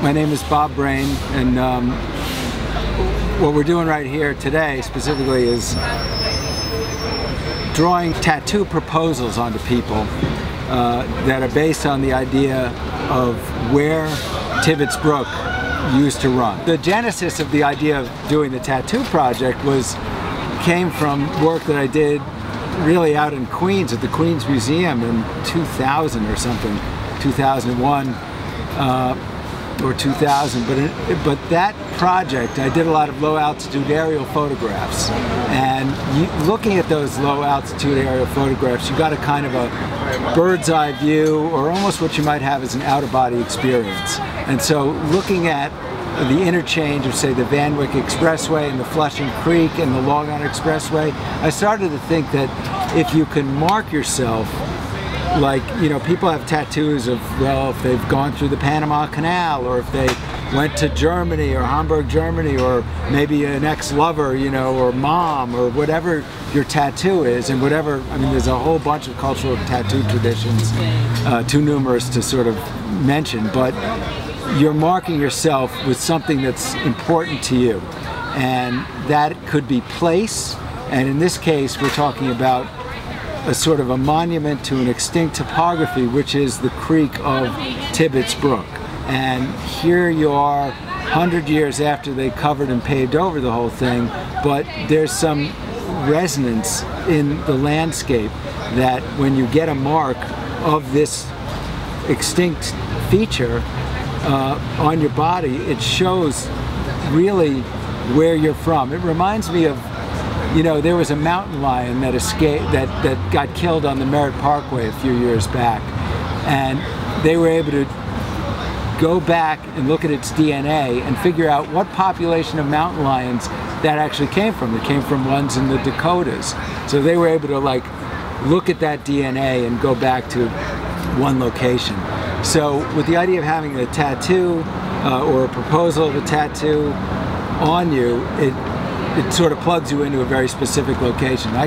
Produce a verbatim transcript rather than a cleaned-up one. My name is Bob Braine, and um, what we're doing right here today specifically is drawing tattoo proposals onto people uh, that are based on the idea of where Tibbetts Brook used to run. The genesis of the idea of doing the tattoo project was came from work that I did really out in Queens at the Queens Museum in two thousand or something, two thousand one. Uh, or two thousand, but it, but that project, I did a lot of low-altitude aerial photographs, and you, looking at those low-altitude aerial photographs, you got a kind of a bird's-eye view, or almost what you might have as an out-of-body experience. And so looking at the interchange of, say, the Van Wyck Expressway and the Flushing Creek and the Long Island Expressway, I started to think that if you can mark yourself, like, you know, people have tattoos of, well, if they've gone through the Panama Canal, or if they went to Germany, or Hamburg, Germany, or maybe an ex-lover, you know, or mom, or whatever your tattoo is, and whatever, I mean, there's a whole bunch of cultural tattoo traditions, uh, too numerous to sort of mention, but you're marking yourself with something that's important to you. And that could be place, and in this case, we're talking about a sort of a monument to an extinct topography, which is the creek of Tibbetts Brook. And here you are, one hundred years after they covered and paved over the whole thing, but there's some resonance in the landscape that when you get a mark of this extinct feature uh, on your body, it shows really where you're from. It reminds me of, you know, there was a mountain lion that escaped, that, that got killed on the Merritt Parkway a few years back. And they were able to go back and look at its D N A and figure out what population of mountain lions that actually came from. It came from ones in the Dakotas. So they were able to, like, look at that D N A and go back to one location. So with the idea of having a tattoo uh, or a proposal of a tattoo on you, it It sort of plugs you into a very specific location. I